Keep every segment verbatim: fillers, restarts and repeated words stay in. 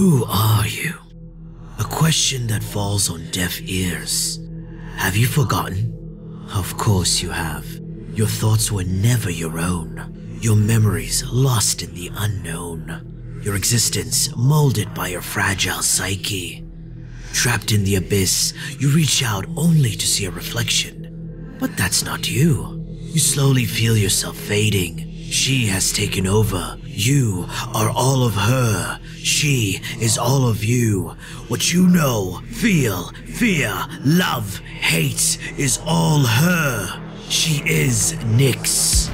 Who are you? A question that falls on deaf ears. Have you forgotten? Of course you have. Your thoughts were never your own. Your memories lost in the unknown. Your existence molded by your fragile psyche. Trapped in the abyss, you reach out only to see a reflection. But that's not you. You slowly feel yourself fading. She has taken over. You are all of her. She is all of you. What you know, feel, fear, love, hate is all her. She is Nyx.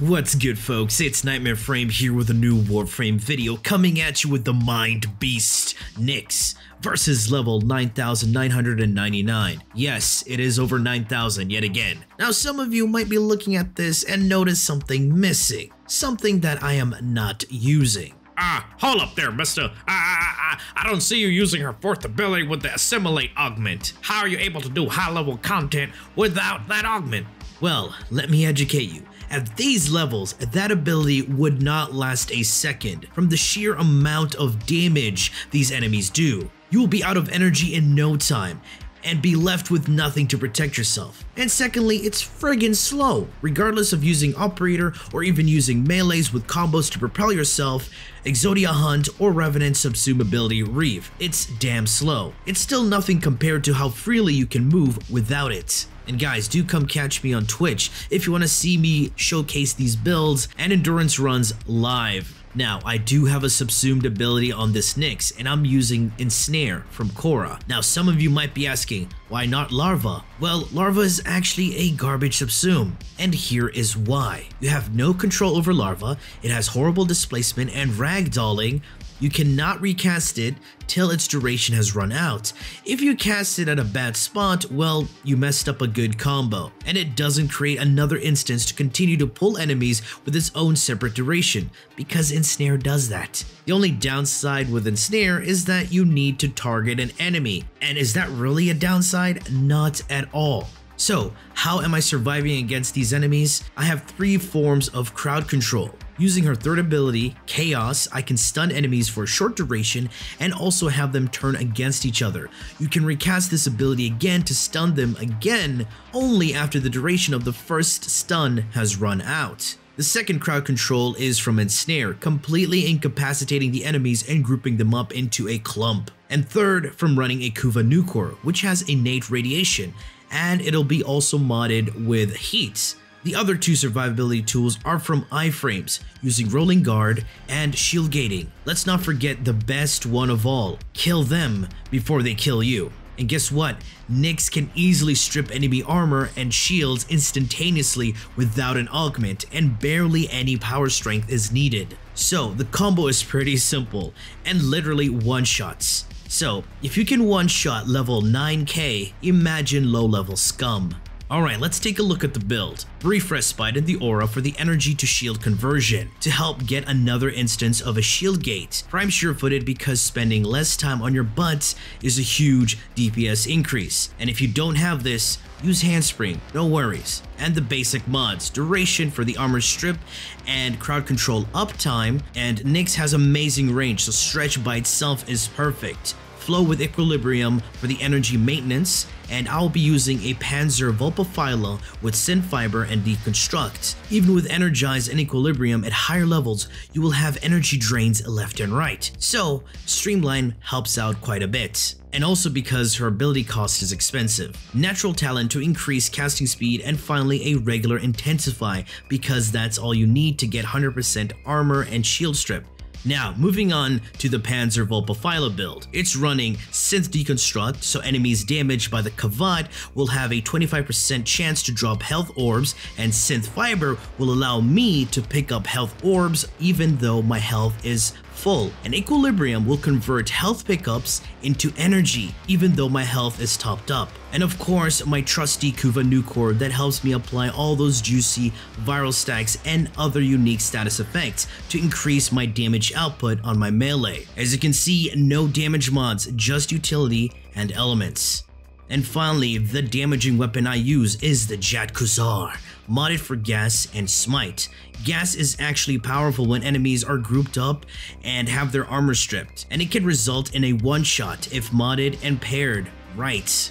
What's good, folks? It's Nightmare Frame here with a new Warframe video coming at you with the Mind Beast, Nyx, versus level nine thousand nine hundred ninety-nine. Yes, it is over nine thousand yet again. Now, some of you might be looking at this and notice something missing, something that I am not using. Ah, hold up there, mister. Ah, ah, ah, I don't see you using her fourth ability with the Assimilate Augment. How are you able to do high-level content without that augment? Well, let me educate you. At these levels, that ability would not last a second from the sheer amount of damage these enemies do. You will be out of energy in no time and be left with nothing to protect yourself. And secondly, it's friggin' slow. Regardless of using Operator or even using melees with combos to propel yourself, Exodia Hunt, or Revenant Subsumability Reeve, it's damn slow. It's still nothing compared to how freely you can move without it. And guys, do come catch me on Twitch if you want to see me showcase these builds and endurance runs live. Now, I do have a subsumed ability on this Nyx, and I'm using Ensnare from Khora. Now, some of you might be asking, why not Larva? Well, Larva is actually a garbage subsume, and here is why. You have no control over Larva, it has horrible displacement and ragdolling. You cannot recast it till its duration has run out. If you cast it at a bad spot, well, you messed up a good combo, and it doesn't create another instance to continue to pull enemies with its own separate duration, because Ensnare does that. The only downside with Ensnare is that you need to target an enemy, and is that really a downside? Not at all. So, how am I surviving against these enemies? I have three forms of crowd control. Using her third ability, Chaos, I can stun enemies for a short duration and also have them turn against each other. You can recast this ability again to stun them again only after the duration of the first stun has run out. The second crowd control is from Ensnare, completely incapacitating the enemies and grouping them up into a clump. And third, from running a Kuva Nukor, which has innate radiation, and it'll be also modded with heat. The other two survivability tools are from iframes, using Rolling Guard and shield gating. Let's not forget the best one of all, kill them before they kill you. And guess what? Nyx can easily strip enemy armor and shields instantaneously without an augment, and barely any power strength is needed. So the combo is pretty simple, and literally one-shots. So if you can one-shot level nine K, imagine low-level scum. Alright, let's take a look at the build. Brief Respite and the Aura for the energy to shield conversion to help get another instance of a shield gate. Prime Sure-Footed because spending less time on your butts is a huge D P S increase. And if you don't have this, use Handspring, no worries. And the basic mods, duration for the armor strip and crowd control uptime. And Nyx has amazing range, so Stretch by itself is perfect. Flow with Equilibrium for the energy maintenance, and I'll be using a Panzer Vulpaphyla with Synth Fiber and Deconstruct. Even with Energize and Equilibrium at higher levels, you will have energy drains left and right, so Streamline helps out quite a bit. And also because her ability cost is expensive. Natural Talent to increase casting speed, and finally a regular Intensify because that's all you need to get one hundred percent armor and shield strip. Now, moving on to the Panzer Vulpaphyla build. It's running Synth Deconstruct, so enemies damaged by the Kavad will have a twenty-five percent chance to drop health orbs, and Synth Fiber will allow me to pick up health orbs even though my health is full, and Equilibrium will convert health pickups into energy even though my health is topped up. And of course, my trusty Kuva Nukor that helps me apply all those juicy viral stacks and other unique status effects to increase my damage output on my melee. As you can see, no damage mods, just utility and elements. And finally, the damaging weapon I use is the Jat Kusar, modded for Gas and Smite. Gas is actually powerful when enemies are grouped up and have their armor stripped, and it can result in a one-shot if modded and paired right.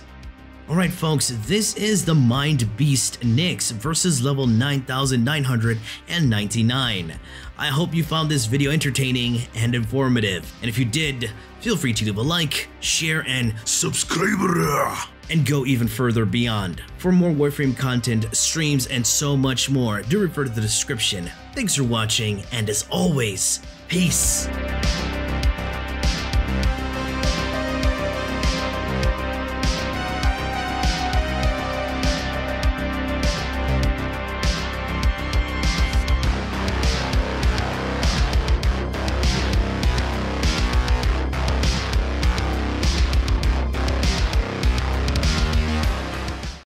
Alright folks, this is the Mind Beast Nyx versus level nine thousand nine hundred ninety-nine. I hope you found this video entertaining and informative, and if you did, feel free to leave a like, share, and subscribe, and go even further beyond. For more Warframe content, streams, and so much more, do refer to the description. Thanks for watching, and as always, peace!